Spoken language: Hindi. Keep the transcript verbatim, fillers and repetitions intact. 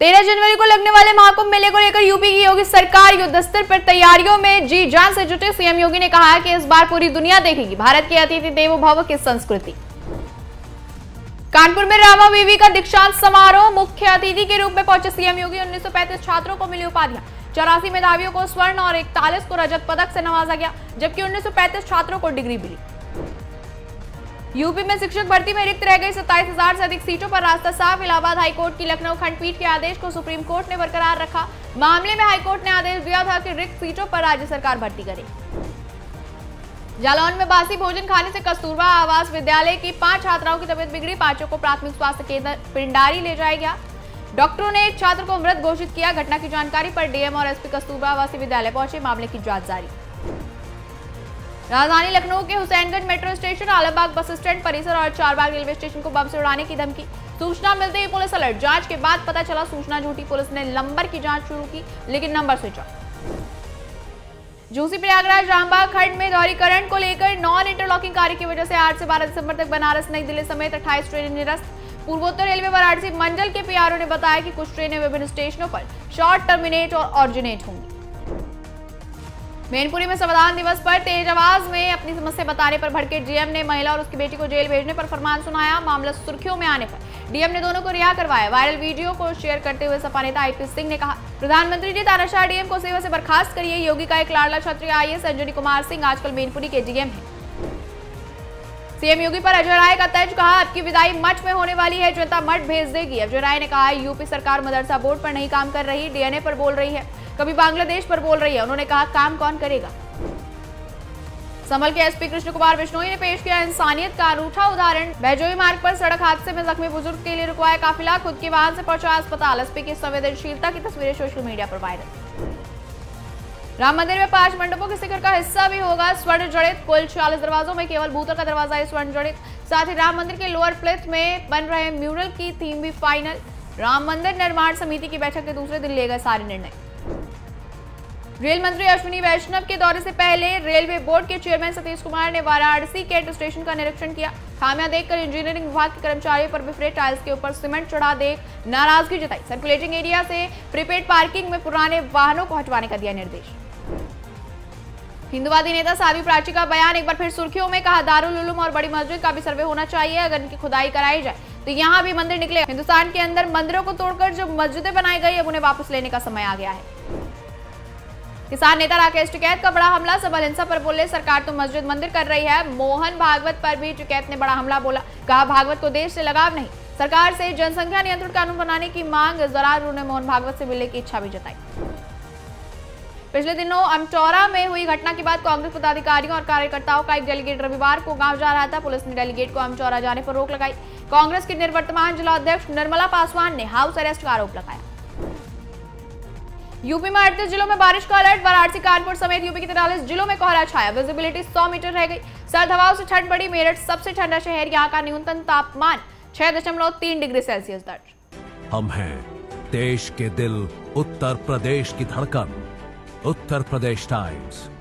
तेरह जनवरी को लगने वाले महाकुंभ मेले को लेकर यूपी की योगी सरकार युद्ध स्तर पर तैयारियों में जी जान से जुटे। सीएम योगी ने कहा कि इस बार पूरी दुनिया देखेगी भारत की अतिथि देवो भव की संस्कृति। कानपुर में रामा विवि का दीक्षांत समारोह, मुख्य अतिथि के रूप में पहुंचे सीएम योगी। उन्नीस सौ पैंतीस छात्रों को मिली उपाधियां, चौरासी मेधावियों को स्वर्ण और इकतालीस को रजत पदक से नवाजा गया, जबकि उन्नीस सौ पैंतीस छात्रों को डिग्री मिली। यूपी में शिक्षक भर्ती में रिक्त रह गई सत्ताईस हजार से अधिक सीटों पर रास्ता साफ। इलाहाबाद हाईकोर्ट की लखनऊ खंडपीठ के आदेश को सुप्रीम कोर्ट ने बरकरार रखा। मामले में हाईकोर्ट ने आदेश दिया था कि रिक्त सीटों पर राज्य सरकार भर्ती करे। जालौन में बासी भोजन खाने से कस्तूरबा आवासीय विद्यालय की पांच छात्राओं की तबीयत बिगड़ी। पांचों को प्राथमिक स्वास्थ्य केंद्र पिंडारी ले जाया गया। डॉक्टरों ने एक छात्र को मृत घोषित किया। घटना की जानकारी पर डीएम और एसपी कस्तूरबा आवासीय विद्यालय पहुंचे, मामले की जांच जारी। राजधानी लखनऊ के Husainganj metro station, Alambagh bus stand परिसर और चारबाग रेलवे स्टेशन को बम से उड़ाने की धमकी। सूचना मिलते ही पुलिस अलर्ट। जांच के बाद पता चला सूचना झूठी। पुलिस ने नंबर की जाँच शुरू की, लेकिन number switch off. Jhunsi Prayagraj Rambagh खंड में दोहरीकरण को लेकर नॉन इंटरलॉकिंग कार्य की वजह से आठ से बारह दिसंबर तक बनारस नई दिल्ली समेत अट्ठाईस ट्रेनें निरस्त। पूर्वोत्तर रेलवे वाराणसी मंडल के पीआरओ ने बताया कि कुछ ट्रेनें विभिन्न स्टेशनों पर शॉर्ट टर्मिनेट और ऑरिजिनेट होंगी। मैनपुरी में संविधान दिवस पर तेज आवाज में अपनी समस्या बताने पर भड़के डीएम ने महिला और उसकी बेटी को जेल भेजने पर फरमान सुनाया। मामला सुर्खियों में आने पर डीएम ने दोनों को रिहा करवाया। वायरल वीडियो को शेयर करते हुए सपा नेता आईपी सिंह ने कहा, प्रधानमंत्री जी तानाशाह डीएम को सेवा से बर्खास्त करिए। योगी का एक लाडला क्षत्रिय आईएएस अंजनी कुमार सिंह आजकल मैनपुरी के डीएम है। सीएम योगी पर अजय राय का तर्ज, कहा आपकी विदाई मठ में होने वाली है, जनता मठ भेज देगी। अजय राय ने कहा यूपी सरकार मदरसा बोर्ड पर नहीं काम कर रही, डीएनए पर बोल रही है, कभी बांग्लादेश पर बोल रही है। उन्होंने कहा काम कौन करेगा। संभल के एसपी कृष्ण कुमार बिश्नोई ने पेश किया इंसानियत का अनूठा उदाहरण। बेजोई मार्ग पर सड़क हादसे में जख्मी बुजुर्ग के लिए रुकवाया काफिला, खुद के वाहन से पहुंचा अस्पताल। एसपी की संवेदनशीलता की तस्वीरें सोशल मीडिया पर वायरल। राम मंदिर में पांच मंडपों के शिखर का हिस्सा भी होगा स्वर्ण जड़ित। कुल छियालीस दरवाजों में केवल भूतल का दरवाजा है स्वर्ण जड़ित। साथ ही राम मंदिर के लोअर प्लेट में बन रहे म्यूरल की थीम भी फाइनल। राम मंदिर निर्माण समिति की बैठक के दूसरे दिन लिए गए सारे निर्णय। रेल मंत्री अश्विनी वैष्णव के दौरे से पहले रेलवे बोर्ड के चेयरमैन सतीश कुमार ने वाराणसी कैंट स्टेशन का निरीक्षण किया। खामियां देखकर इंजीनियरिंग विभाग के कर्मचारियों पर बिफरे टाइल्स के ऊपर सीमेंट चढ़ा देख नाराजगी जताई। सर्कुलेटिंग एरिया से प्रीपेड पार्किंग में पुराने वाहनों को हटवाने का दिया निर्देश। हिंदुवादी नेता साध्वी प्राची का बयान एक बार फिर सुर्खियों में, कहा दारुल उलूम और बड़ी मस्जिद का भी सर्वे होना चाहिए। अगर इनकी खुदाई कराई जाए तो यहाँ भी मंदिर निकले। हिंदुस्तान के अंदर मंदिरों को तोड़कर जो मस्जिदें बनाई गई, अब उन्हें वापस लेने का समय आ गया है। किसान नेता राकेश टिकैत का बड़ा हमला, संभल हिंसा पर बोले सरकार तो मस्जिद मंदिर कर रही है। मोहन भागवत पर भी टिकैत ने बड़ा हमला बोला, कहा भागवत को देश से लगाव नहीं, सरकार से जनसंख्या नियंत्रण कानून बनाने की मांग। जरार उन्होंने मोहन भागवत से मिलने की इच्छा भी जताई। पिछले दिनों अमचौरा में हुई घटना के बाद कांग्रेस पदाधिकारियों और कार्यकर्ताओं का एक डेलीगेट रविवार को गाँव जा रहा था। पुलिस ने डेलीगेट को अमचौरा जाने पर रोक लगाई। कांग्रेस के निवर्तमान जिलाध्यक्ष निर्मला पासवान ने हाउस अरेस्ट का आरोप लगाया। यूपी में अड़तीस जिलों में बारिश का अलर्ट। वाराणसी कानपुर समेत यूपी के तिरालीस जिलों में कोहरा छाया, विजिबिलिटी सौ मीटर रह गई। सर्द हवाओं से ठंड बढ़ी। मेरठ सबसे ठंडा शहर, यहाँ का न्यूनतम तापमान छह दशमलव तीन डिग्री सेल्सियस दर्ज। हम हैं देश के दिल, उत्तर प्रदेश की धड़कन, उत्तर प्रदेश टाइम्स।